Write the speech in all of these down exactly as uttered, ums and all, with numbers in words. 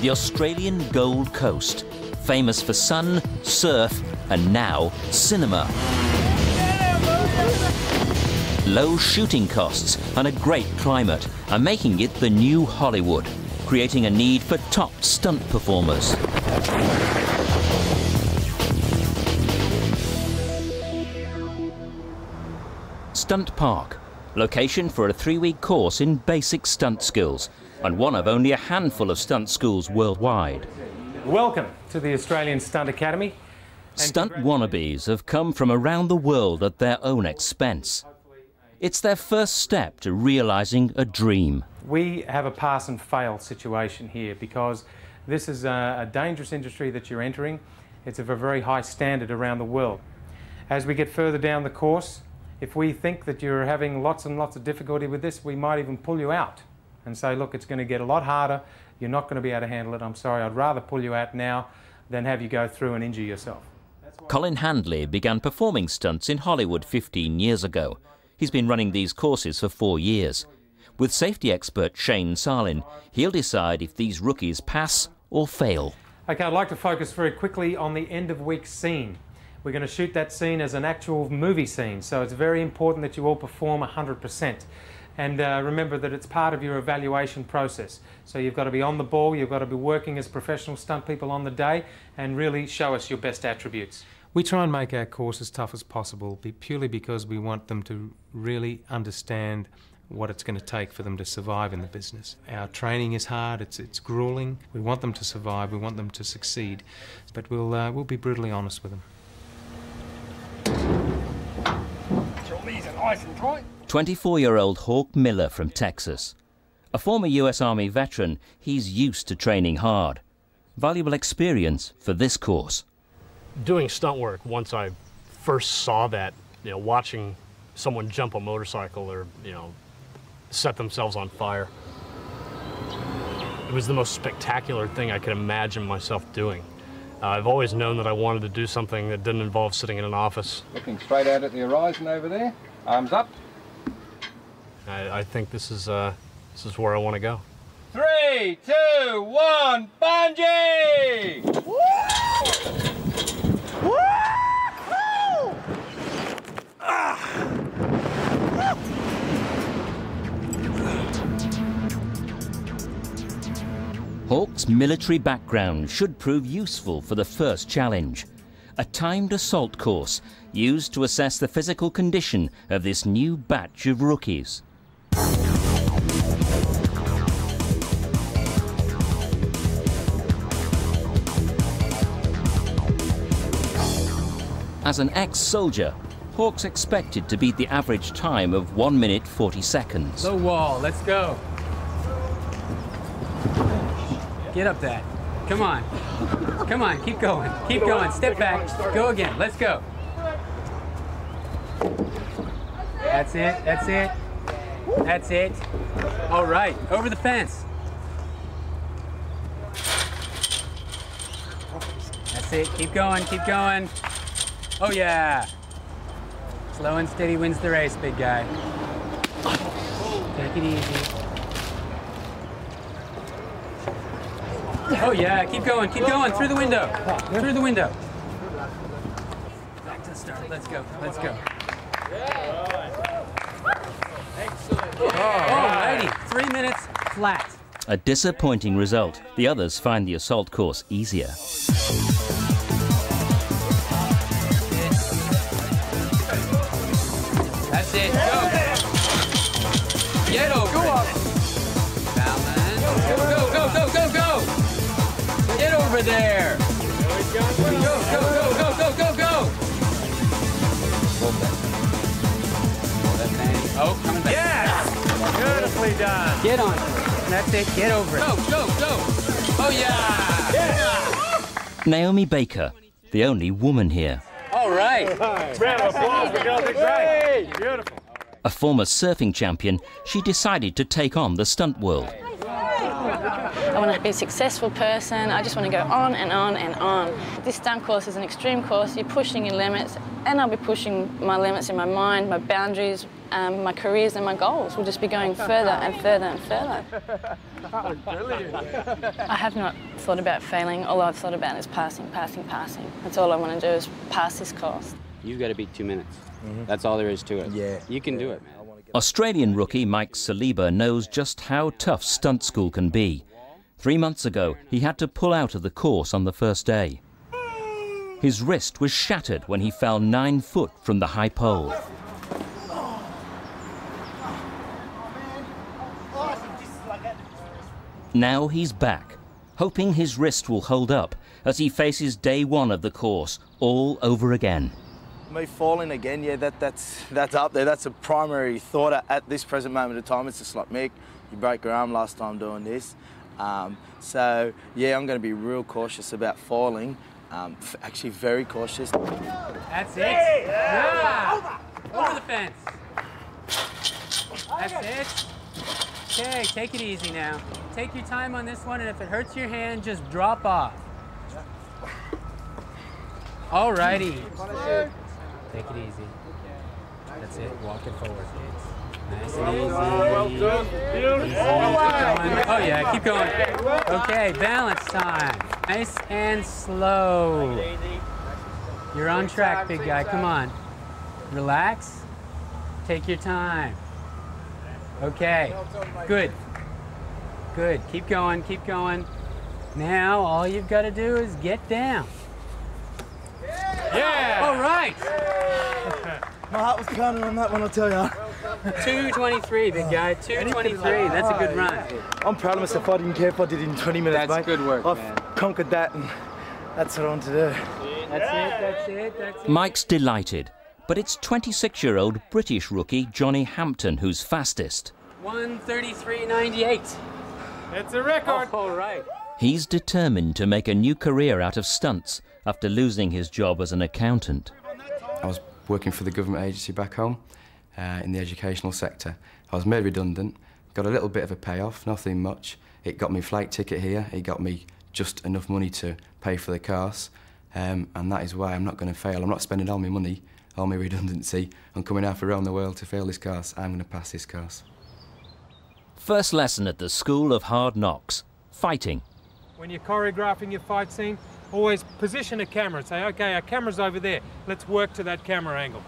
the Australian Gold Coast, famous for sun, surf, and now cinema. Low shooting costs and a great climate are making it the new Hollywood, creating a need for top stunt performers. Stunt Park, location for a three-week course in basic stunt skills, and one of only a handful of stunt schools worldwide. Welcome to the Australian Stunt Academy. Stunt wannabes have come from around the world at their own expense. It's their first step to realising a dream. We have a pass and fail situation here because this is a, a dangerous industry that you're entering. It's of a very high standard around the world. As we get further down the course, if we think that you're having lots and lots of difficulty with this, we might even pull you out and say, look, it's going to get a lot harder. You're not going to be able to handle it. I'm sorry, I'd rather pull you out now than have you go through and injure yourself. Colin Handley began performing stunts in Hollywood fifteen years ago. He's been running these courses for four years. With safety expert Shane Salin, he'll decide if these rookies pass or fail. Okay, I'd like to focus very quickly on the end of week scene. We're going to shoot that scene as an actual movie scene, so it's very important that you all perform one hundred percent. And uh, remember that it's part of your evaluation process. So you've got to be on the ball, you've got to be working as professional stunt people on the day and really show us your best attributes. We try and make our course as tough as possible, purely because we want them to really understand what it's going to take for them to survive in the business. Our training is hard, it's, it's gruelling. We want them to survive, we want them to succeed, but we'll, uh, we'll be brutally honest with them. twenty-four-year-old Hawk Miller from Texas. A former U S Army veteran, he's used to training hard. Valuable experience for this course. Doing stunt work, once I first saw that, you know, watching someone jump a motorcycle or, you know, set themselves on fire, it was the most spectacular thing I could imagine myself doing. Uh, I've always known that I wanted to do something that didn't involve sitting in an office. Looking straight out at the horizon over there, arms up. I, I think this is, uh, this is where I want to go. Three, two, one, bungee! Woo! Hawk's military background should prove useful for the first challenge, a timed assault course used to assess the physical condition of this new batch of rookies. As an ex-soldier, Hawk's expected to beat the average time of one minute forty seconds. The wall, let's go. Get up that. Come on. Come on, keep going. Keep going. Step back. Go again. Let's go. That's it. That's it. That's it. All right. Over the fence. That's it. Keep going. Keep going. Oh, yeah. Slow and steady wins the race, big guy. Take it easy. Oh yeah, keep going, keep going, through the window, through the window. Back to the start, let's go, let's go. Alrighty, three minutes flat. A disappointing result. The others find the assault course easier. That's it, go. Get over. Go up. Balance. Go, go, go, go, go. Get over there! Go, go, go, go, go, go, go! Oh, coming back. Yes! Beautifully done. Get on. That's it. Get over it. Go, go, go! Oh, yeah! Yeah! Naomi Baker, the only woman here. All right. Round of applause for Girls Exciting. Beautiful. A former surfing champion, she decided to take on the stunt world. I want to be a successful person. I just want to go on and on and on. This stunt course is an extreme course. You're pushing your limits And I'll be pushing my limits in my mind, my boundaries, um, my careers and my goals. We'll just be going further and further and further. I have not thought about failing. All I've thought about is passing, passing, passing. That's all I want to do is pass this course. You've got to beat two minutes. Mm-hmm. That's all there is to it. Yeah. You can yeah. do it, man. Australian rookie Mike Saliba knows just how tough stunt school can be. Three months ago, he had to pull out of the course on the first day. His wrist was shattered when he fell nine foot from the high pole. Now he's back, hoping his wrist will hold up as he faces day one of the course all over again. Me falling again, yeah, that, that's, that's up there. That's a primary thought at, at this present moment of time. It's just like, Mick, you broke your arm last time doing this. Um, so, yeah, I'm going to be real cautious about falling. Um, actually, very cautious. That's it. Yeah. Yeah. Over the fence. That's it. Okay, take it easy now. Take your time on this one, and if it hurts your hand, just drop off. All righty. Take it easy. That's it. Walk it forward. Nice and easy. Well done. Beautiful. Oh, yeah. Keep going. Okay. Balance time. Nice and slow. You're on track, big guy. Come on. Relax. Take your time. Okay. Good. Good. Keep going. Keep going. Now, all you've got to do is get down. Yeah! All right! Yeah. My heart was pounding on that one, I'll tell you. two twenty-three, big guy. two twenty-three. That's a good run. Yeah. I'm proud of myself. I didn't care if I did in twenty minutes, that's mate. That's good work, I've man. Conquered that, and that's what I want to do. That's yeah. it, that's it, that's it. Mike's delighted, but it's twenty-six-year-old British rookie Johnny Hampton who's fastest. one thirty-three ninety-eight. It's a record. Oh, all right. He's determined to make a new career out of stunts after losing his job as an accountant. I was working for the government agency back home uh, in the educational sector. I was made redundant, got a little bit of a payoff, nothing much. It got me flight ticket here, it got me just enough money to pay for the cars, um, and that is why I'm not going to fail. I'm not spending all my money, all my redundancy, on coming half around the world to fail this course. I'm going to pass this course. First lesson at the School of Hard Knocks, fighting. When you're choreographing your fight scene, always position a camera and say, okay, our camera's over there, let's work to that camera angle.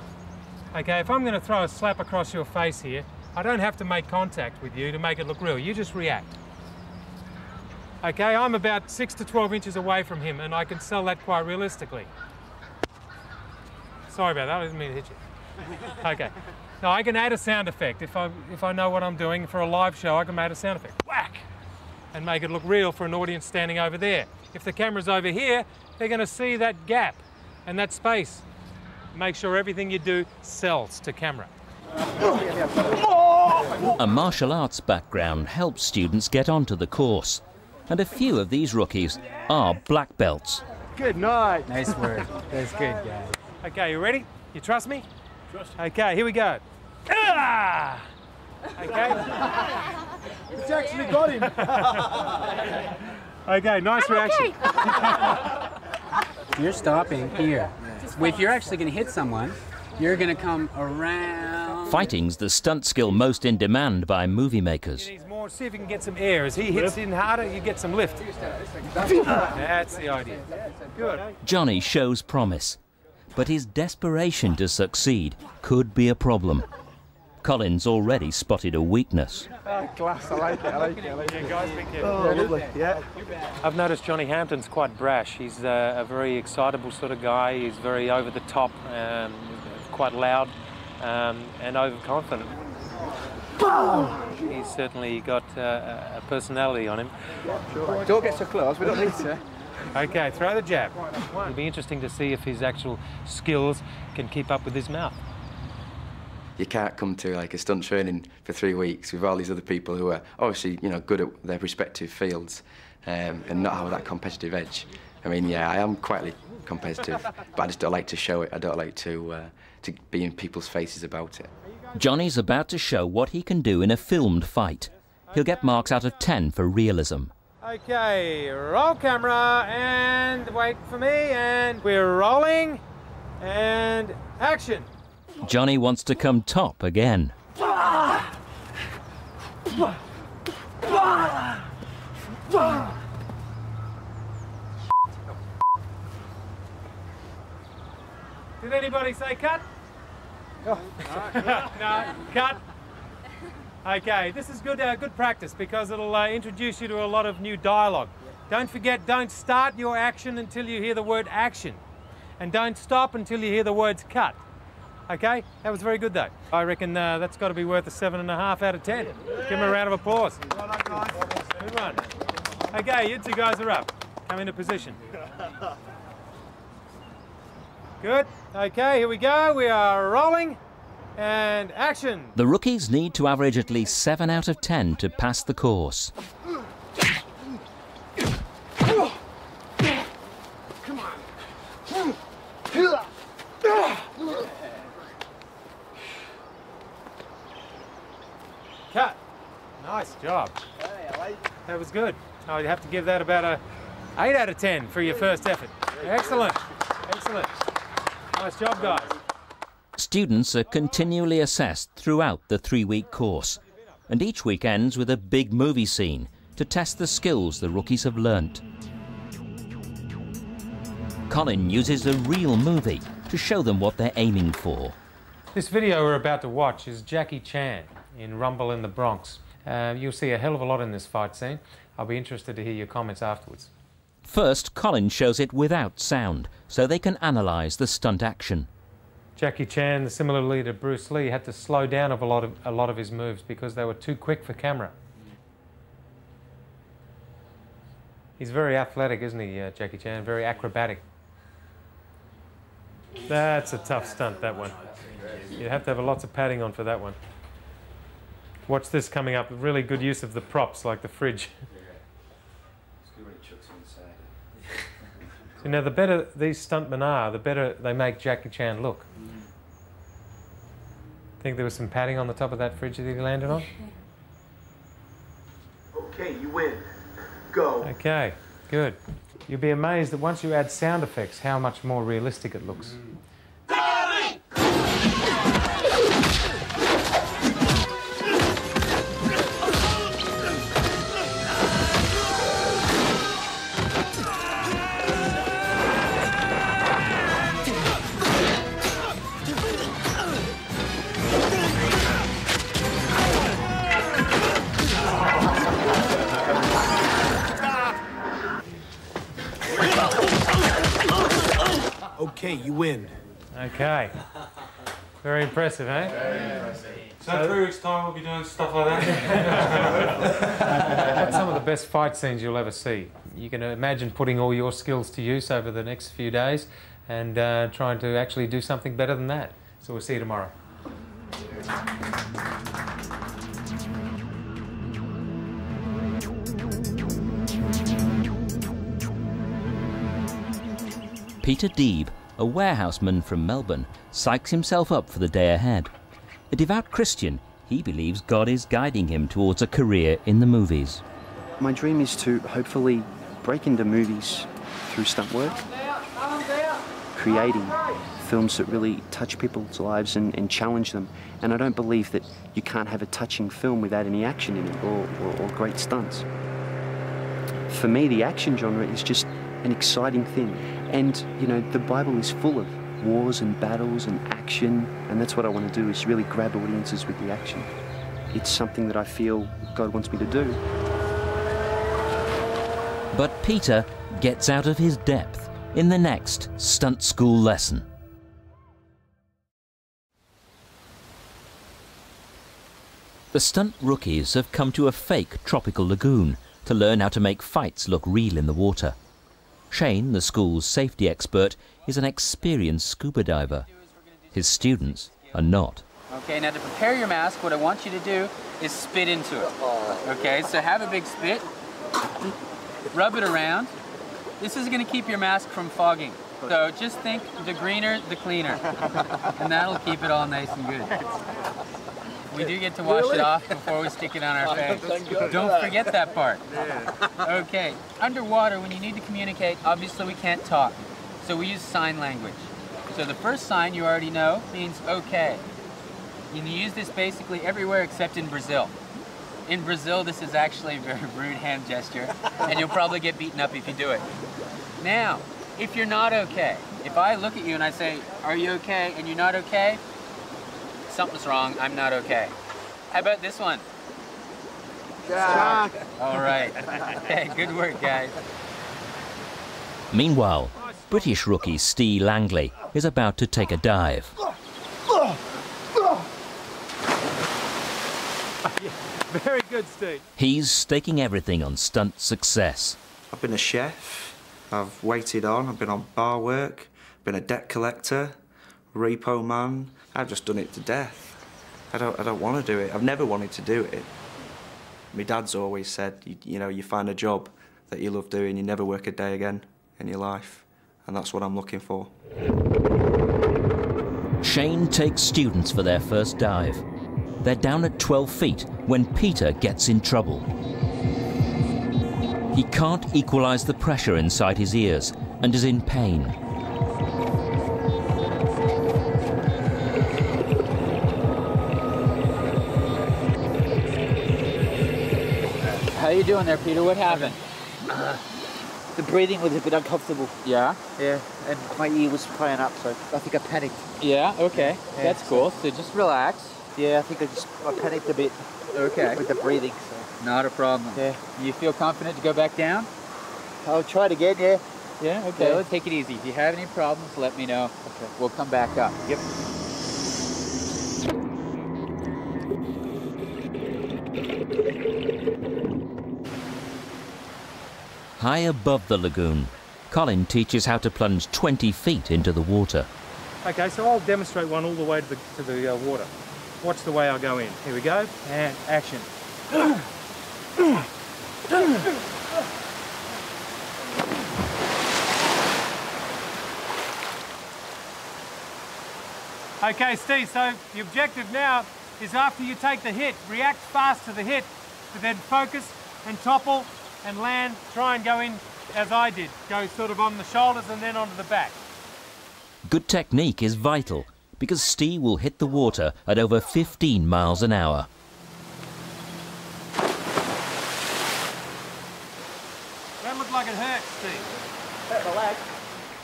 Okay, if I'm going to throw a slap across your face here, I don't have to make contact with you to make it look real, you just react. Okay, I'm about six to twelve inches away from him and I can sell that quite realistically. Sorry about that, I didn't mean to hit you. Okay, now I can add a sound effect. If I, if I know what I'm doing for a live show, I can add a sound effect. Whack! And make it look real for an audience standing over there. If the camera's over here, they're going to see that gap and that space. Make sure everything you do sells to camera. A martial arts background helps students get onto the course. And a few of these rookies are black belts. Good night. Nice work. That's good, guys. Okay, you ready? You trust me? Trust you. Okay, here we go. Ah! Okay. It's actually got him. Okay, nice I'm reaction. Okay. You're stopping here. If you're actually going to hit someone, you're going to come around. Fighting's the stunt skill most in demand by movie makers. He needs more. See if you can get some air. As he hits in harder, you get some lift. That's the idea. Good. Johnny shows promise, but his desperation to succeed could be a problem. Colin's already spotted a weakness. Oh, class, I like it, I like it, I like it. Yeah, guys, thank you. Oh, lovely, yeah. I've noticed Johnny Hampton's quite brash. He's uh, a very excitable sort of guy. He's very over the top, um, quite loud, um, and overconfident. Boom! He's certainly got uh, a personality on him. Yeah, sure. Don't get so close, we don't need to. Okay, throw the jab. It'll be interesting to see if his actual skills can keep up with his mouth. You can't come to like a stunt training for three weeks with all these other people who are obviously, you know, good at their respective fields um, and not have that competitive edge. I mean, yeah, I am quite competitive, but I just don't like to show it. I don't like to, uh, to be in people's faces about it. Johnny's about to show what he can do in a filmed fight. He'll get marks out of ten for realism. Okay, roll camera and wait for me, and we're rolling and Action! Johnny wants to come top again. Did anybody say cut? No. No, cut. Okay, this is good, uh, good practice because it'll uh, introduce you to a lot of new dialogue. Don't forget, don't start your action until you hear the word action. And don't stop until you hear the words cut. Okay, that was very good though. I reckon uh, that's got to be worth a seven and a half out of ten. Yeah. Give him a round of applause. Well done, guys. Good one. Okay, you two guys are up. Come into position. Good. Okay, here we go. We are rolling and action. The rookies need to average at least seven out of ten to pass the course. Come on. Cut. Nice job. That was good. I'd have to give that about a eight out of ten for your first effort. Excellent. Excellent. Nice job, guys. Students are continually assessed throughout the three-week course, and each week ends with a big movie scene to test the skills the rookies have learnt. Colin uses a real movie to show them what they're aiming for. This video we're about to watch is Jackie Chan in Rumble in the Bronx. Uh, you'll see a hell of a lot in this fight scene. I'll be interested to hear your comments afterwards. First, Colin shows it without sound, so they can analyse the stunt action. Jackie Chan, similarly to Bruce Lee, had to slow down a lot of, a lot of his moves because they were too quick for camera. He's very athletic, isn't he, uh, Jackie Chan? Very acrobatic. That's a tough stunt, that one. You'd have to have lots of padding on for that one. Watch this coming up. Really good use of the props, like the fridge. So now, the better these stuntmen are, the better they make Jackie Chan look. Mm. Think there was some padding on the top of that fridge that he landed on? Okay, you win. Go. Okay, good. You'll be amazed that once you add sound effects, how much more realistic it looks. Mm. Okay, you win. Okay. Very impressive, eh? Very impressive. So three weeks' time we'll be doing stuff like that. That's some of the best fight scenes you'll ever see. You can imagine putting all your skills to use over the next few days and uh, trying to actually do something better than that. So we'll see you tomorrow. Peter Deeb, a warehouseman from Melbourne, psychs himself up for the day ahead. A devout Christian, he believes God is guiding him towards a career in the movies. My dream is to hopefully break into movies through stunt work, creating films that really touch people's lives and, and challenge them. And I don't believe that you can't have a touching film without any action in it or, or, or great stunts. For me, the action genre is just an exciting thing. And, you know, the Bible is full of wars and battles and action, and that's what I want to do, is really grab audiences with the action. It's something that I feel God wants me to do. But Peter gets out of his depth in the next stunt school lesson. The stunt rookies have come to a fake tropical lagoon to learn how to make fights look real in the water. Shane, the school's safety expert, is an experienced scuba diver. His students are not. Okay, now to prepare your mask, what I want you to do is spit into it. Okay, so have a big spit, rub it around. This is going to keep your mask from fogging. So just think, the greener, the cleaner. And that'll keep it all nice and good. We do get to wash it off before we stick it on our face. Don't forget that part. Okay, underwater, when you need to communicate, obviously we can't talk. So we use sign language. So the first sign you already know means okay. You can use this basically everywhere except in Brazil. In Brazil, this is actually a very rude hand gesture, and you'll probably get beaten up if you do it. Now, if you're not okay, if I look at you and I say, are you okay, and you're not okay, something's wrong, I'm not okay. How about this one? Jack. All right. Okay, good work, guys. Meanwhile, British rookie Steve Langley is about to take a dive. Very good, Steve. He's staking everything on stunt success. I've been a chef, I've waited on, I've been on bar work, been a debt collector, repo man. I've just done it to death. I don't, I don't want to do it. I've never wanted to do it. My dad's always said, you, you know, you find a job that you love doing, you never work a day again in your life. And that's what I'm looking for. Shane takes students for their first dive. They're down at twelve feet when Peter gets in trouble. He can't equalize the pressure inside his ears and is in pain. How are you doing there, Peter? What happened? Uh, the breathing was a bit uncomfortable. Yeah? Yeah, and my ear was playing up, so I think I panicked. Yeah, okay, yeah, that's cool. So just relax. Yeah, I think I just I panicked a bit. Okay. With the breathing. So. Not a problem. Yeah. You feel confident to go back down? I'll try it again. Yeah. Yeah. Okay. Yeah. Let's take it easy. If you have any problems, let me know. Okay. We'll come back up. Yep. High above the lagoon, Colin teaches how to plunge twenty feet into the water. Okay, so I'll demonstrate one all the way to the, to the uh, water. Watch the way I go in. Here we go, and action. Okay, Steve, so the objective now is after you take the hit, react fast to the hit, but then focus and topple and land, try and go in as I did. Go sort of on the shoulders and then onto the back. Good technique is vital, because Steve will hit the water at over fifteen miles an hour. That looked like it hurt, Steve. Hurt my leg.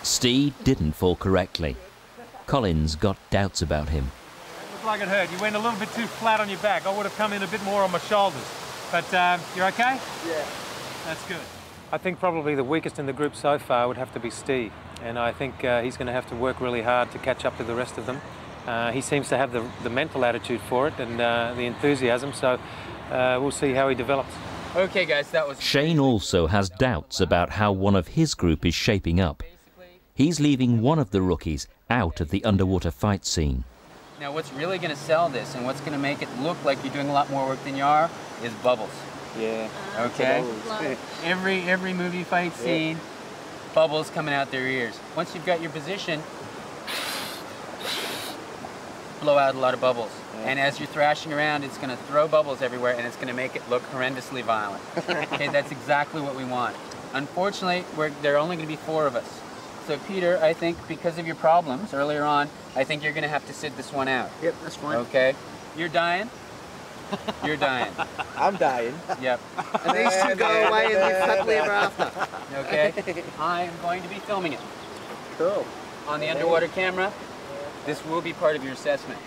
Steve didn't fall correctly. Colin's got doubts about him. That looked like it hurt. You went a little bit too flat on your back. I would have come in a bit more on my shoulders. But uh, you're okay? Yeah. That's good. I think probably the weakest in the group so far would have to be Steve. And I think uh, he's going to have to work really hard to catch up to the rest of them. Uh, he seems to have the, the mental attitude for it and uh, the enthusiasm, so uh, we'll see how he develops. Okay, guys, that was... Shane also has doubts about how one of his group is shaping up. He's leaving one of the rookies out of the underwater fight scene. Now, what's really going to sell this and what's going to make it look like you're doing a lot more work than you are is bubbles. Yeah. Okay? Bubbles. Every, every movie fight scene... Yeah. Bubbles coming out their ears. Once you've got your position, blow out a lot of bubbles. Yeah. And as you're thrashing around, it's going to throw bubbles everywhere and it's going to make it look horrendously violent. Okay, that's exactly what we want. Unfortunately, we're, there are only going to be four of us. So Peter, I think because of your problems earlier on, I think you're going to have to sit this one out. Yep, that's fine. Okay, you're dying. You're dying. I'm dying. Yep. And these two go away and live happily ever after. Okay. I am going to be filming it. Cool. On the underwater camera. This will be part of your assessment.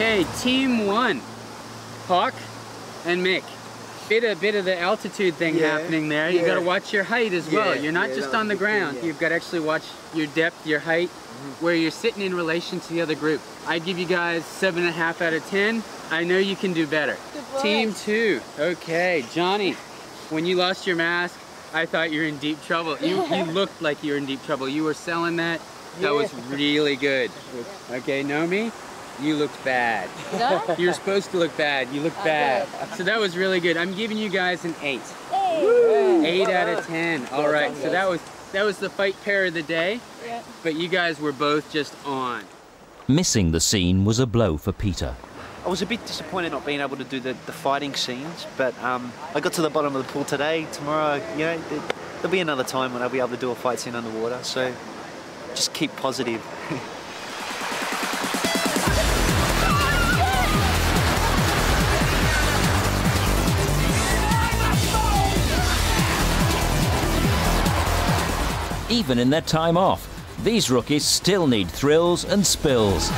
Okay, team one, Hawk and Mick. bit of bit of the altitude thing yeah. happening there. Yeah. You got to watch your height as yeah. well. You're not yeah, just on the ground. Thing, yeah. You've got to actually watch your depth, your height, mm-hmm. where you're sitting in relation to the other group. I'd give you guys seven and a half out of ten. I know you can do better. Team two. Okay, Johnny. When you lost your mask, I thought you were in deep trouble. You, you looked like you were in deep trouble. You were selling that. That yeah. was really good. Okay, Naomi, you looked bad. No? You're supposed to look bad. You looked bad. So that was really good. I'm giving you guys an eight. Hey. Eight out of ten. All right. So that was that was the fight pair of the day. Yeah. But you guys were both just on. Missing the scene was a blow for Peter. I was a bit disappointed not being able to do the, the fighting scenes, but um, I got to the bottom of the pool today. Tomorrow, you know, there'll be another time when I'll be able to do a fight scene underwater. So. Just keep positive. Even in their time off, these rookies still need thrills and spills.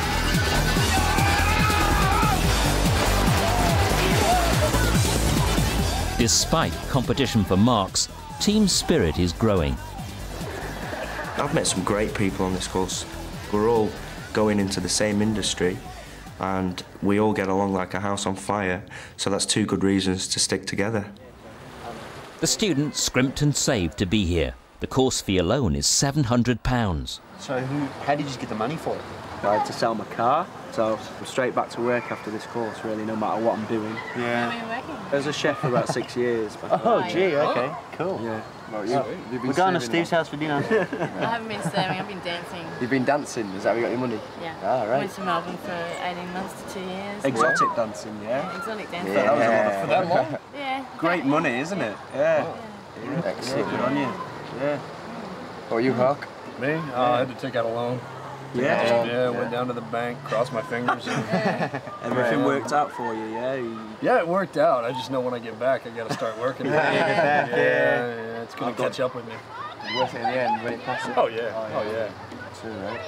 Despite competition for marks, team spirit is growing. I've met some great people on this course. We're all going into the same industry and we all get along like a house on fire, so that's two good reasons to stick together. The students scrimped and saved to be here. The course fee alone is seven hundred pounds. So who, how did you get the money for it? I had to sell my car, so I'm straight back to work after this course, really, no matter what I'm doing. Yeah. How are you working? I was a chef for about six years. Back oh, then. Gee, OK, cool. Yeah. Well, you, well, we're going to Steve's house for dinner. I haven't been serving, I've been dancing. You've been dancing? Is that how you got your money? Yeah. Ah, right. Went to Melbourne for eighteen months to two years. Exotic yeah. dancing, yeah. yeah. Exotic dancing. Yeah. That was a lot for them, one. Yeah. Great money, isn't it? Yeah. Oh. yeah. Excellent. Yeah. Good on you. Yeah. What were you, Hawk? Me? Oh, yeah. I had to take out a loan. Yeah. Yeah, yeah, yeah, went down to the bank, crossed my fingers. And yeah. Everything worked out for you, yeah? You... Yeah, it worked out. I just know when I get back, I got to start working. yeah, yeah, yeah, it's going to catch up with me. Worth it in the end when it passes. Oh, yeah. Oh, yeah. Oh, yeah. That's true, right?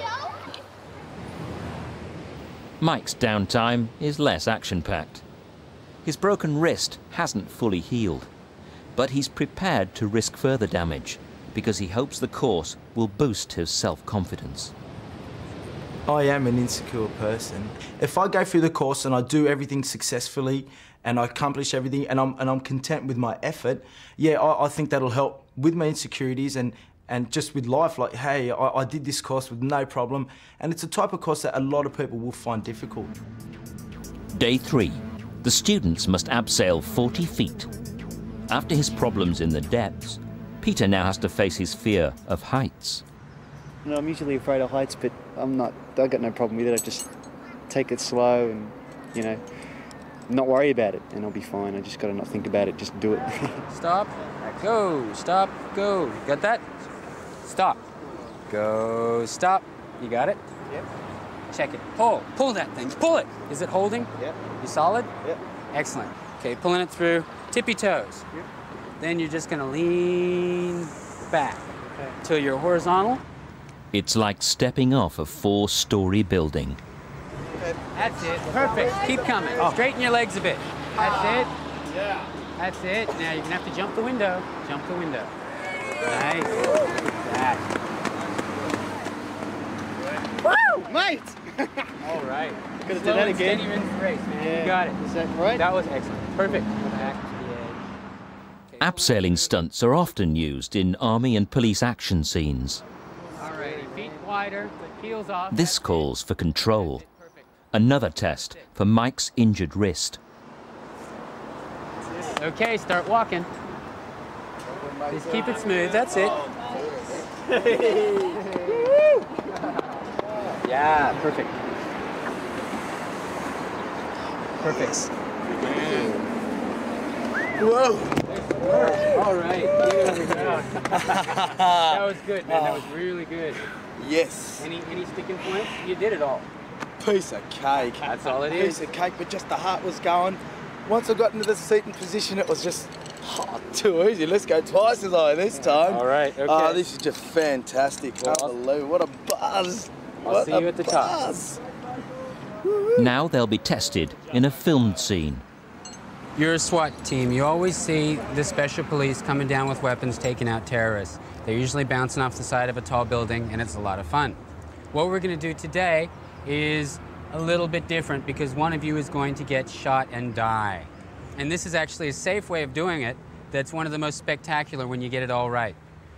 Mike's downtime is less action-packed. His broken wrist hasn't fully healed, but he's prepared to risk further damage because he hopes the course will boost his self-confidence. I am an insecure person. If I go through the course and I do everything successfully and I accomplish everything and I'm, and I'm content with my effort, yeah, I, I think that'll help with my insecurities and, and just with life. Like, hey, I, I did this course with no problem. And it's a type of course that a lot of people will find difficult. Day three. The students must abseil forty feet. After his problems in the depths, Peter now has to face his fear of heights. You know, I'm usually afraid of heights, but I'm not, I've got no problem with it. I just take it slow and, you know, not worry about it, and I'll be fine. I just got to not think about it, just do it. Stop, go, stop, go. You got that? Stop, go, stop. You got it? Yep. Check it. Pull, pull that thing, pull it. Is it holding? Yep. You solid? Yep. Excellent. Okay, pulling it through, tippy toes. Yep. Then you're just going to lean back till you're horizontal. It's like stepping off a four-storey building. That's it. Perfect. Keep coming. Oh. Straighten your legs a bit. That's it. Yeah. That's it. Now you're going to have to jump the window. Jump the window. Nice. That. Woo! Mate! All right. Could have done that again. Steady, you're in the race, man. Yeah. You got it. Is that right? That was excellent. Perfect. Okay. Abseiling stunts are often used in army and police action scenes. This calls for control. Another test for Mike's injured wrist. Okay, start walking. Just keep it smooth, that's it. Yeah, perfect. Perfect. Whoa! All right, here we go. That was good, man, that was really good. Yes. Any any sticking points? You did it all. Piece of cake. That's all it is. Piece of cake, but just the heart was going. Once I got into the seating position, it was just oh, too easy. Let's go twice as high this time. All right. Okay. Oh, this is just fantastic. Hallelujah! What a buzz. I'll what see you at the buzz. Top. Now they'll be tested in a filmed scene. You're a SWAT team. You always see the special police coming down with weapons, taking out terrorists. They're usually bouncing off the side of a tall building, and it's a lot of fun. What we're going to do today is a little bit different, because one of you is going to get shot and die. And this is actually a safe way of doing it that's one of the most spectacular when you get it all right.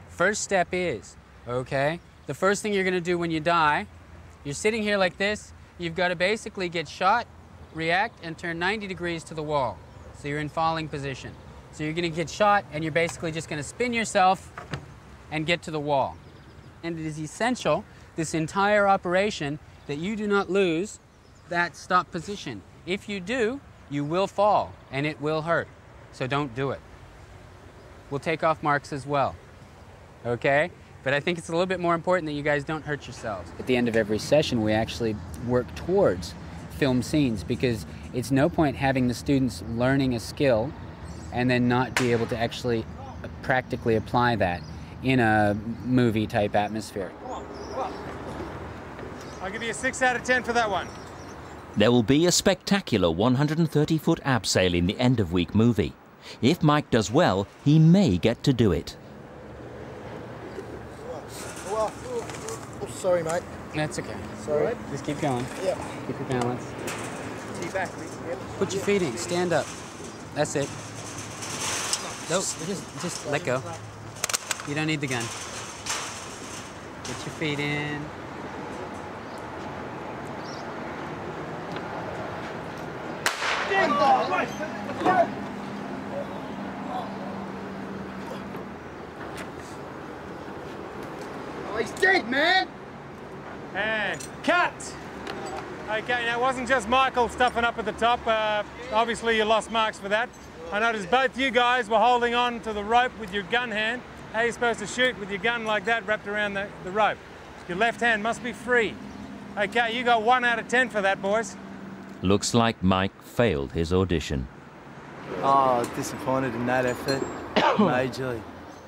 First step is, okay, the first thing you're going to do when you die, you're sitting here like this. You've got to basically get shot, react, and turn ninety degrees to the wall. So you're in falling position. So you're gonna get shot, and you're basically just gonna spin yourself and get to the wall. And it is essential, this entire operation, that you do not lose that stop position. If you do, you will fall, and it will hurt. So don't do it. We'll take off marks as well, okay? But I think it's a little bit more important that you guys don't hurt yourselves. At the end of every session, we actually work towards film scenes, because it's no point having the students learning a skill and then not be able to actually practically apply that in a movie type atmosphere. Come on, come on. I'll give you a six out of ten for that one. There will be a spectacular one hundred thirty foot abseil in the end of week movie. If Mike does well, he may get to do it. Oh, sorry, mate. That's okay. Sorry. Right. Just keep going. Yeah. Keep your balance. Back. Yep. Put your feet in. Stand up. That's it. No, just, just let go. You don't need the gun. Put your feet in. Oh, he's dead, man! And cut! Okay, now it wasn't just Michael stuffing up at the top. Uh, obviously, you lost marks for that. I noticed both you guys were holding on to the rope with your gun hand. How are you supposed to shoot with your gun like that wrapped around the, the rope? Your left hand must be free. Okay, you got one out of ten for that, boys. Looks like Mike failed his audition. Oh, disappointed in that effort, majorly.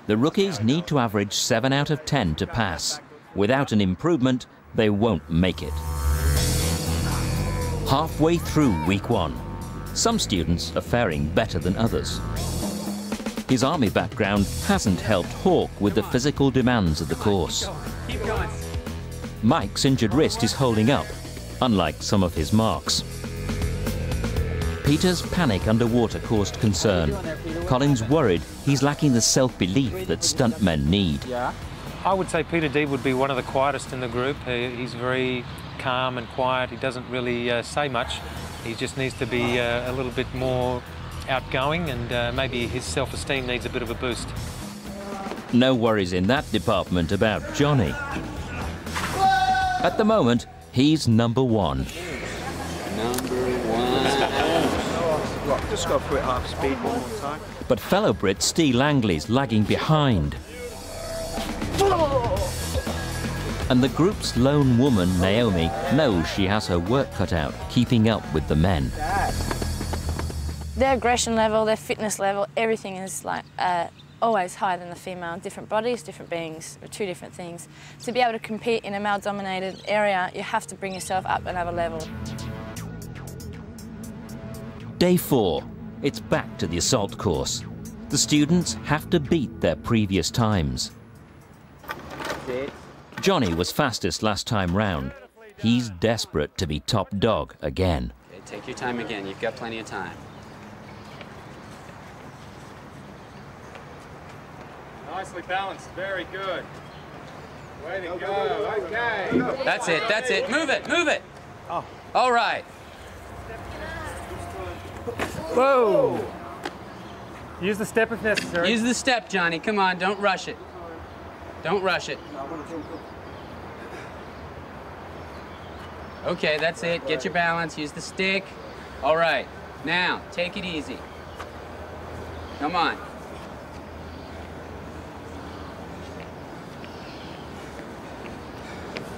The rookies need to average seven out of ten to pass. Without an improvement, they won't make it. Halfway through week one, some students are faring better than others. His army background hasn't helped Hawk with the physical demands of the course. Mike's injured wrist is holding up, unlike some of his marks. Peter's panic underwater caused concern. Colin's worried he's lacking the self-belief that stuntmen need. I would say Peter Deeb would be one of the quietest in the group. He's very calm and quiet. He doesn't really uh, say much. He just needs to be uh, a little bit more outgoing, and uh, maybe his self-esteem needs a bit of a boost. No worries in that department about Johnny. At the moment, he's number one. Number one. Just go for it half speed one more time. But fellow Brit Steve Langley's lagging behind. And the group's lone woman, Naomi, knows she has her work cut out keeping up with the men. Their aggression level, their fitness level, everything is like uh, always higher than the female. Different bodies, different beings, two different things. To be able to compete in a male-dominated area, you have to bring yourself up another level. Day four, it's back to the assault course. The students have to beat their previous times. Johnny was fastest last time round. He's desperate to be top dog again. Okay, take your time again. You've got plenty of time. Nicely balanced. Very good. Way to go. Okay. That's it. That's it. Move it. Move it. Oh. All right. Whoa. Use the step if necessary. Use the step, Johnny. Come on. Don't rush it. Don't rush it. Okay, that's it. Get your balance. Use the stick. All right. Now, take it easy. Come on.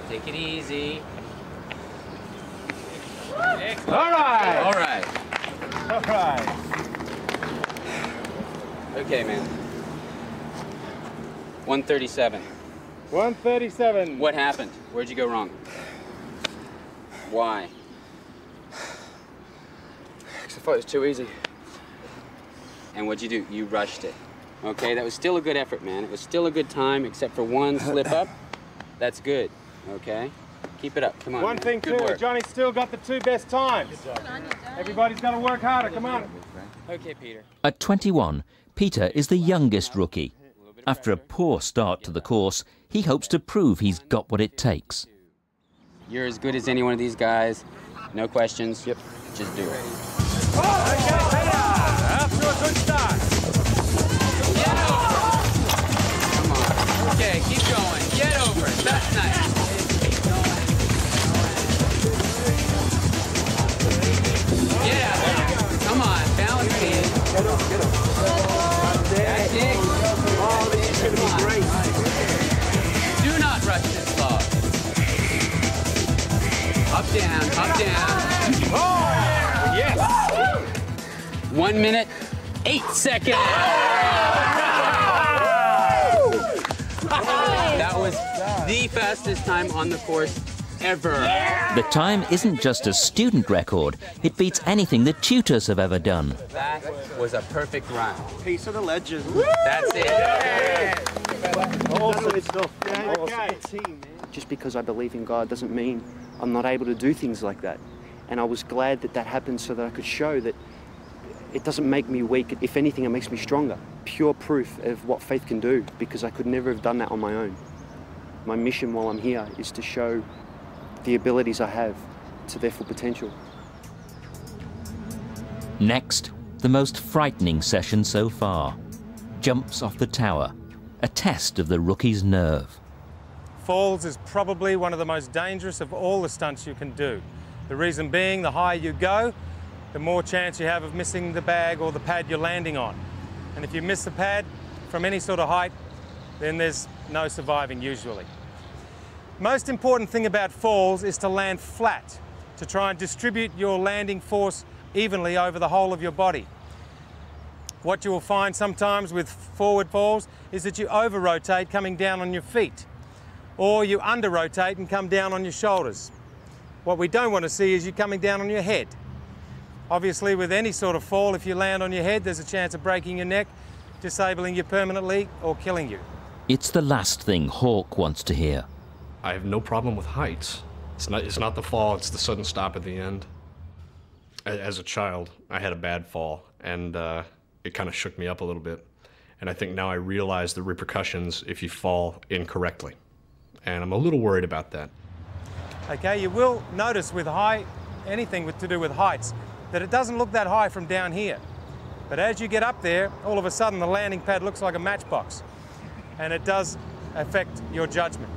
Take it easy. Excellent. All right. All right. All right. Okay, man. one thirty-seven. one thirty-seven. What happened? Where'd you go wrong? Why? Because I thought it was too easy. And what'd you do? You rushed it. Okay, that was still a good effort, man. It was still a good time, except for one slip up. That's good, okay? Keep it up, come on. One man. thing, good too, work. Johnny's still got the two best times. Everybody's got to work harder, come on. Okay, Peter. At twenty-one, Peter is the youngest rookie. After a poor start to the course, he hopes to prove he's got what it takes. You're as good as any one of these guys. No questions. Yep. Just do it. After a good start. Come on. Okay, keep going. Get over it. That's nice. Yeah, there you go. Come on, balance it. Get up, get up. That's it. Oh, this is going to be great. Do not rush this log. Up, down, up, down. Oh, yes! One minute, eight seconds. That was the fastest time on the course ever. The time isn't just a student record. It beats anything the tutors have ever done. That was a perfect run. Piece of the legend. That's it. Yeah. Awesome stuff. Awesome. Just because I believe in God doesn't mean I'm not able to do things like that. And I was glad that that happened so that I could show that it doesn't make me weak. If anything, it makes me stronger. Pure proof of what faith can do, because I could never have done that on my own. My mission while I'm here is to show the abilities I have to their full potential. Next, the most frightening session so far. Jumps off the tower, a test of the rookie's nerve. Falls is probably one of the most dangerous of all the stunts you can do. The reason being, the higher you go, the more chance you have of missing the bag or the pad you're landing on. And if you miss the pad from any sort of height, then there's no surviving usually. Most important thing about falls is to land flat, to try and distribute your landing force evenly over the whole of your body. What you will find sometimes with forward falls is that you over-rotate coming down on your feet, or you under-rotate and come down on your shoulders. What we don't want to see is you coming down on your head. Obviously, with any sort of fall, if you land on your head, there's a chance of breaking your neck, disabling you permanently, or killing you. It's the last thing Hawk wants to hear. I have no problem with heights. It's not, it's not the fall, it's the sudden stop at the end. As a child, I had a bad fall, and uh, it kind of shook me up a little bit. And I think now I realize the repercussions if you fall incorrectly. And I'm a little worried about that. Okay, you will notice with high, anything with, to do with heights, that it doesn't look that high from down here. But as you get up there, all of a sudden the landing pad looks like a matchbox. And it does affect your judgment.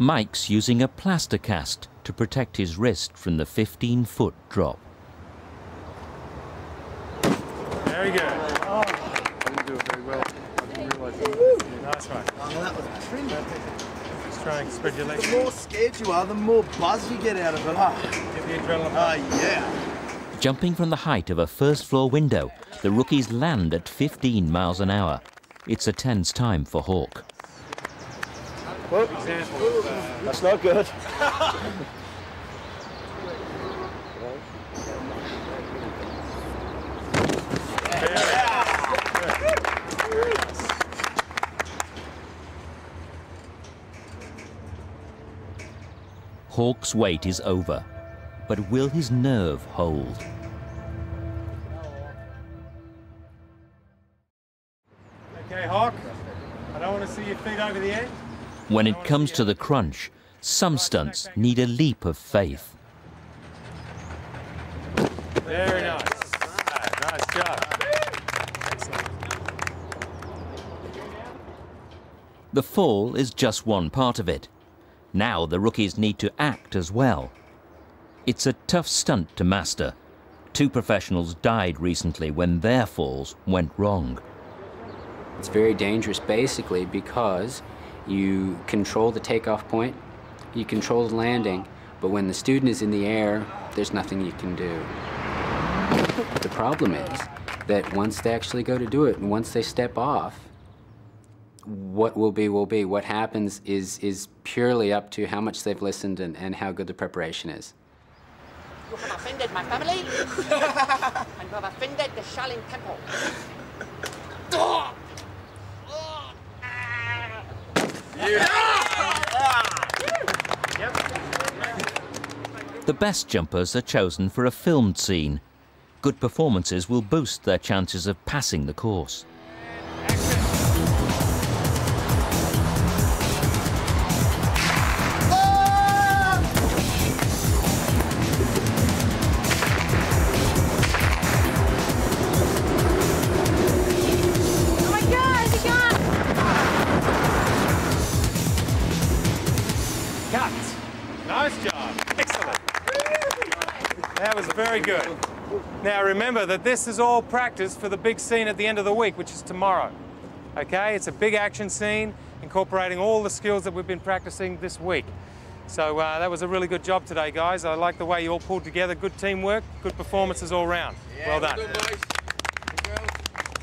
Mike's using a plaster cast to protect his wrist from the fifteen foot drop. Very good. Oh. I didn't do it very well. I didn't realize it. That's right. Oh, that was brilliant. Just trying to spread your legs. The more scared you are, the more buzz you get out of it. Oh. Get the adrenaline. Oh, yeah. Jumping from the height of a first floor window, the rookies land at fifteen miles an hour. It's a tense time for Hawk. Well, example of, uh, that's not good. Hawk's wait is over, but will his nerve hold? Okay, Hawk, I don't want to see your feet over the edge. When it comes to the crunch, some stunts need a leap of faith. Very nice. Nice job. Excellent. The fall is just one part of it. Now the rookies need to act as well. It's a tough stunt to master. Two professionals died recently when their falls went wrong. It's very dangerous basically because you control the takeoff point, you control the landing, but when the student is in the air, there's nothing you can do. The problem is that once they actually go to do it, and once they step off, what will be will be. What happens is is purely up to how much they've listened and, and how good the preparation is. You have offended my family, and you have offended the Shaolin Temple. The best jumpers are chosen for a filmed scene. Good performances will boost their chances of passing the course. Good. Now remember that this is all practice for the big scene at the end of the week, which is tomorrow. Okay, it's a big action scene incorporating all the skills that we've been practicing this week. So uh, that was a really good job today, guys. I like the way you all pulled together. Good teamwork, good performances all round. Yeah, well done.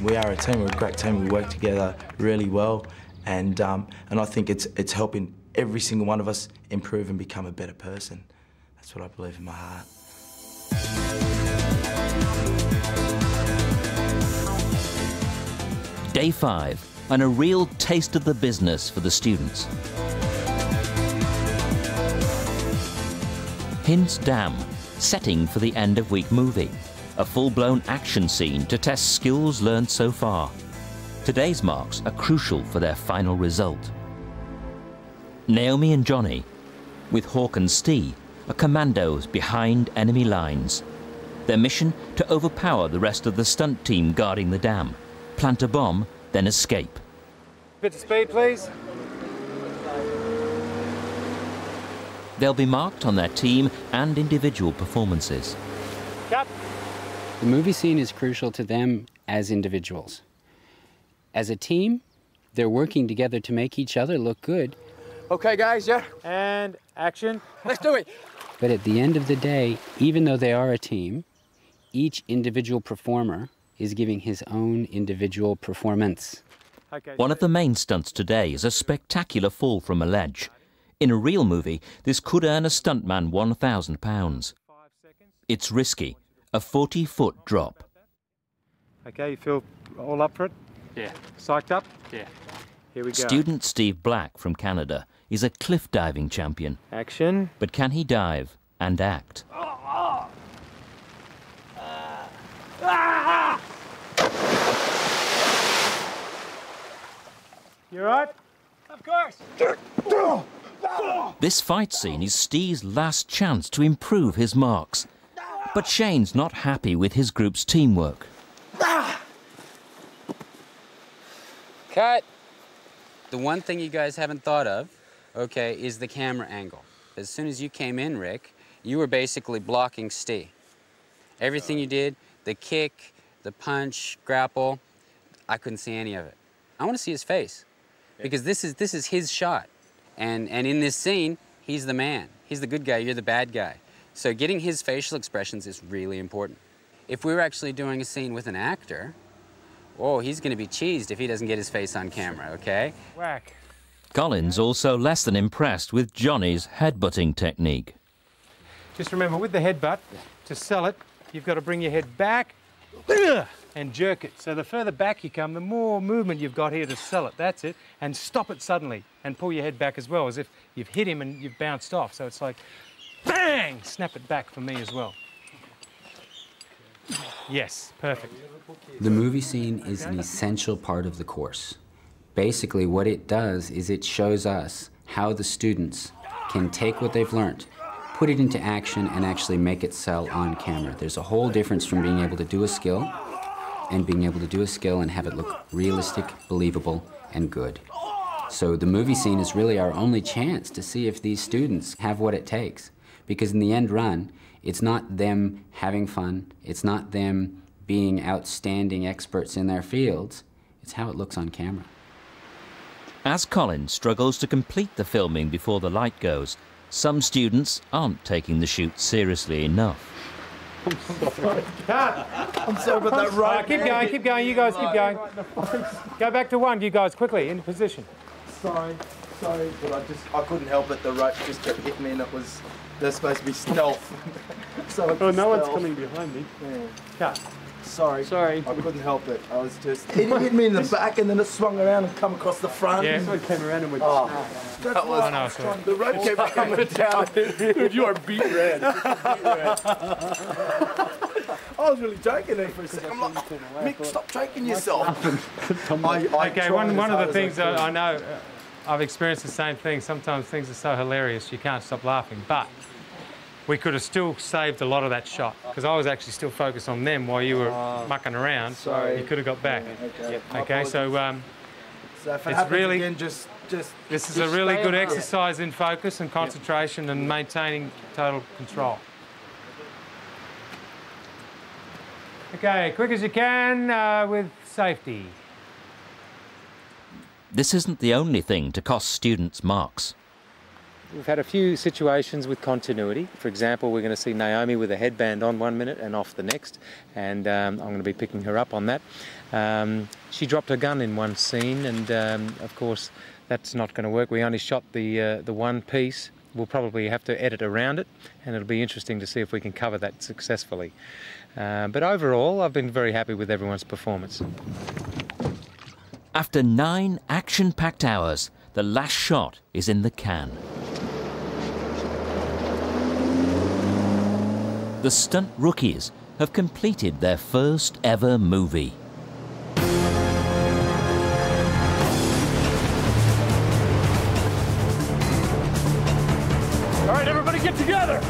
We are a team. We're a great team. We work together really well, and um, and I think it's it's helping every single one of us improve and become a better person. That's what I believe in my heart. Day five, and a real taste of the business for the students. Hinz Dam, setting for the end of week movie. A full-blown action scene to test skills learned so far. Today's marks are crucial for their final result. Naomi and Johnny, with Hawk and Steve, are commandos behind enemy lines. Their mission to overpower the rest of the stunt team guarding the dam, plant a bomb, then escape. Bit of speed, please. They'll be marked on their team and individual performances. Cut. The movie scene is crucial to them as individuals. As a team, they're working together to make each other look good. Okay, guys, yeah? And action. Let's do it. But at the end of the day, even though they are a team, each individual performer is giving his own individual performance. Okay. One of the main stunts today is a spectacular fall from a ledge. In a real movie, this could earn a stuntman one thousand pounds. It's risky, a forty-foot drop. Okay, you feel all up for it? Yeah. Psyched up? Yeah. Here we go. Student Steve Black from Canada is a cliff diving champion. Action. But can he dive and act? Oh, oh. Uh, ah. You all right? Of course. This fight scene is Steve's last chance to improve his marks. But Shane's not happy with his group's teamwork. Ah. Cut. The one thing you guys haven't thought of, okay, is the camera angle. As soon as you came in, Rick, you were basically blocking Steve. Everything you did, the kick, the punch, grapple, I couldn't see any of it. I want to see his face, because this is, this is his shot. And, and in this scene, he's the man. He's the good guy, you're the bad guy. So getting his facial expressions is really important. If we were actually doing a scene with an actor, oh, he's going to be cheesed if he doesn't get his face on camera, okay? Whack. Colin's also less than impressed with Johnny's headbutting technique. Just remember, with the headbutt, to sell it, you've got to bring your head back and jerk it. So the further back you come, the more movement you've got here to sell it. That's it. And stop it suddenly and pull your head back as well, as if you've hit him and you've bounced off. So it's like, bang! Snap it back for me as well. Yes, perfect. The movie scene is an essential part of the course. Basically, what it does is it shows us how the students can take what they've learned, put it into action, and actually make it sell on camera. There's a whole difference from being able to do a skill and being able to do a skill and have it look realistic, believable, and good. So the movie scene is really our only chance to see if these students have what it takes. Because in the end run, it's not them having fun, it's not them being outstanding experts in their fields, it's how it looks on camera. As Colin struggles to complete the filming before the light goes, some students aren't taking the shoot seriously enough. I'm sorry. I'm sorry about that right. Right, keep going, keep going, you guys keep going. Go back to one, you guys, quickly, into position. Sorry, sorry, but I just, I couldn't help it, the rope just kept hitting me and it was... They're supposed to be stealth. So oh, no stealth. One's coming behind me. Yeah. Cut. Sorry. Sorry. I couldn't help it. I was just... It hit me in the back and then it swung around and come across the front. Yeah, it came around and went... Oh. That's that was... I was trying, the rope kept coming down. Dude, you are beat red. Beat red. I was really joking there for a second. I'm like, Mick, stop joking yourself. I, I okay, one, one of the things I, I know... Uh, I've experienced the same thing. Sometimes things are so hilarious you can't stop laughing, but we could have still saved a lot of that shot because I was actually still focused on them while you were uh, mucking around. Sorry. You could have got back. Yeah, okay, yep. okay so, um, so if it it's really... Again, just, just, this is just a really good around. exercise in focus and concentration yep. and maintaining total control. Okay, quick as you can uh, with safety. This isn't the only thing to cost students marks. We've had a few situations with continuity. For example, we're going to see Naomi with a headband on one minute and off the next, and um, I'm going to be picking her up on that. Um, she dropped her gun in one scene, and um, of course that's not going to work. We only shot the, uh, the one piece. We'll probably have to edit around it, and it'll be interesting to see if we can cover that successfully. Uh, but overall, I've been very happy with everyone's performance. After nine action-packed hours, the last shot is in the can. The stunt rookies have completed their first ever movie. All right, everybody get together!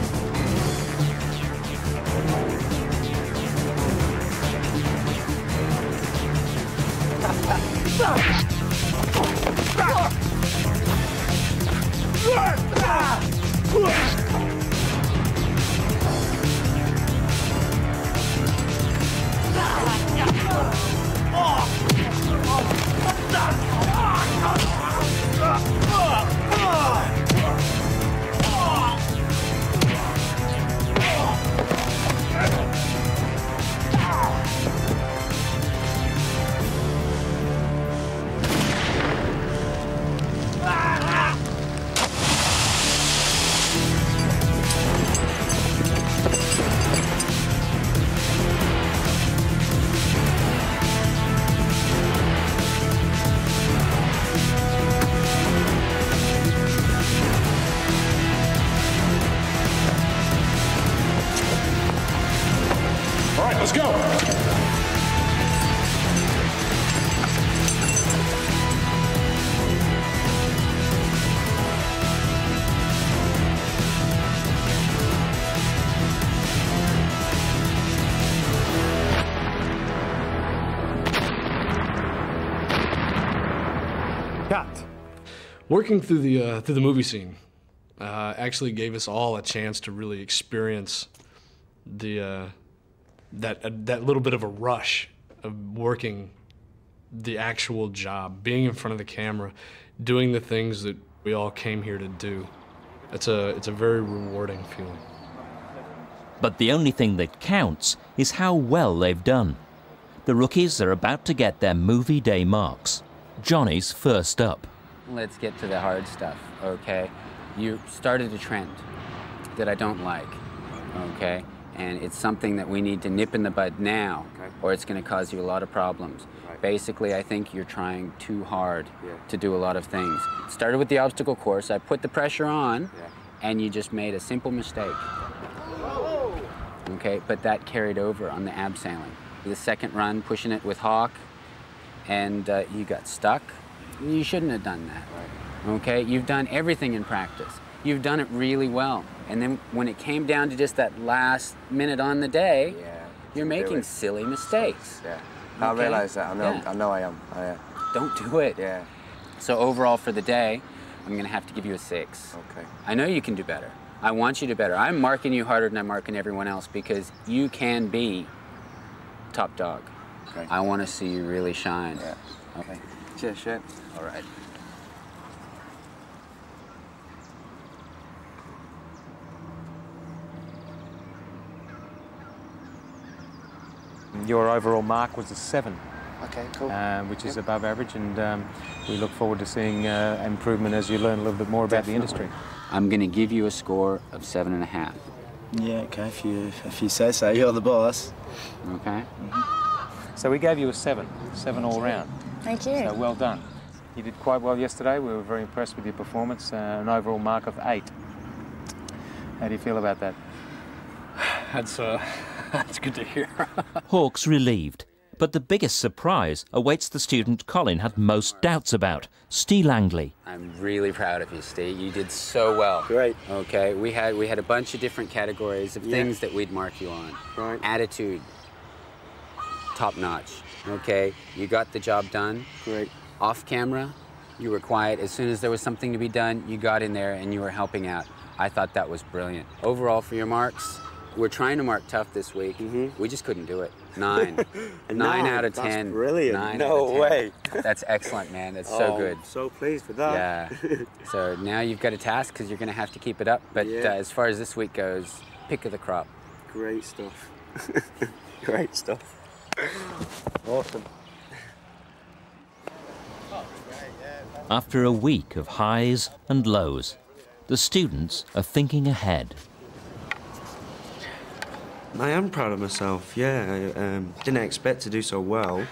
Working through the uh, through the movie scene uh, actually gave us all a chance to really experience the uh, that uh, that little bit of a rush of working the actual job, being in front of the camera, doing the things that we all came here to do. It's a it's a very rewarding feeling. But the only thing that counts is how well they've done. The rookies are about to get their movie day marks. Johnny's first up. Let's get to the hard stuff, okay? You started a trend that I don't like, okay? And it's something that we need to nip in the bud now, okay, or it's going to cause you a lot of problems. Right. Basically, I think you're trying too hard yeah. to do a lot of things. It started with the obstacle course. I put the pressure on, yeah. and you just made a simple mistake. Whoa. Okay, but that carried over on the abseiling. The second run, pushing it with Hawk, and uh, you got stuck. You shouldn't have done that, right. okay? You've done everything in practice. You've done it really well. And then when it came down to just that last minute on the day, yeah, you're making silly mistakes. Yeah, okay? I realize that. I know, yeah. I, know I am. I, uh, Don't do it. Yeah. So overall for the day, I'm going to have to give you a six. Okay. I know you can do better. I want you to do better. I'm marking you harder than I'm marking everyone else because you can be top dog. Okay. I want to see you really shine. Yeah. Okay. Cheers, Shep. All right. Your overall mark was a seven. Okay, cool. Um, which yep. is above average, and um, we look forward to seeing uh, improvement as you learn a little bit more Definitely. about the industry. I'm going to give you a score of seven and a half. Yeah, okay, if you, if you say so, you're the boss. Okay. Mm-hmm. So we gave you a seven, seven all round. Thank you. So well done. You did quite well yesterday. We were very impressed with your performance, uh, an overall mark of eight. How do you feel about that? That's, uh, that's good to hear. Hawk's relieved, but the biggest surprise awaits the student Colin had most doubts about, Steve Langley. I'm really proud of you, Steve. You did so well. Great. Okay, we had, we had a bunch of different categories of yeah. things that we'd mark you on. Right. Attitude, top notch. Okay, you got the job done. Great. Off camera, you were quiet. As soon as there was something to be done, you got in there and you were helping out. I thought that was brilliant. Overall, for your marks, we're trying to mark tough this week. Mm-hmm. We just couldn't do it. Nine. Nine, Nine out of that's ten. Brilliant. Nine no way. That's excellent, man. That's oh, so good. I'm so pleased with that. Yeah. So now you've got a task because you're going to have to keep it up. But yeah. uh, as far as this week goes, pick of the crop. Great stuff. Great stuff. Awesome. After a week of highs and lows, the students are thinking ahead. I am proud of myself, yeah. I um, didn't expect to do so well.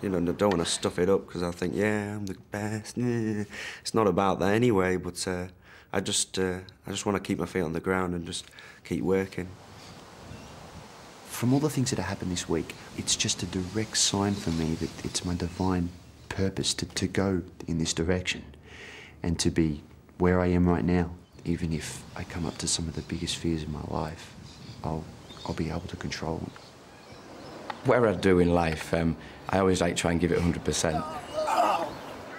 You know, I don't want to stuff it up because I think, yeah, I'm the best. It's not about that anyway, but uh, I just uh, I just want to keep my feet on the ground and just keep working. From all the things that have happened this week, it's just a direct sign for me that it's my divine purpose to, to go in this direction and to be where I am right now. Even if I come up to some of the biggest fears in my life, I'll, I'll be able to control them. Whatever I do in life, um, I always like try and give it one hundred percent.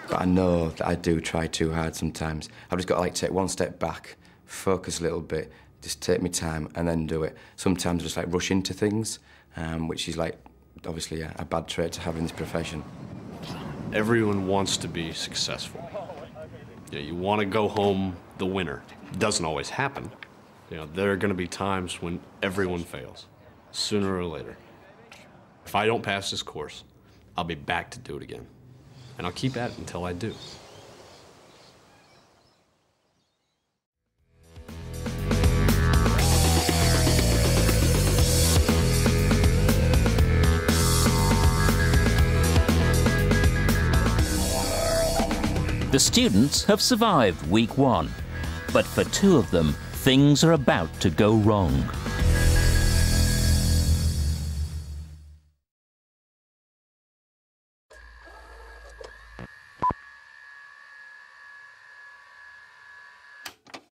But I know that I do try too hard sometimes. I've just got to like take one step back, focus a little bit, just take my time and then do it. Sometimes I just like rush into things, um, which is like obviously a, a bad trait to have in this profession. Everyone wants to be successful. You know, you want to go home the winner. It doesn't always happen. You know, there are going to be times when everyone fails, sooner or later. If I don't pass this course, I'll be back to do it again. And I'll keep at it until I do. The students have survived week one, but for two of them, things are about to go wrong.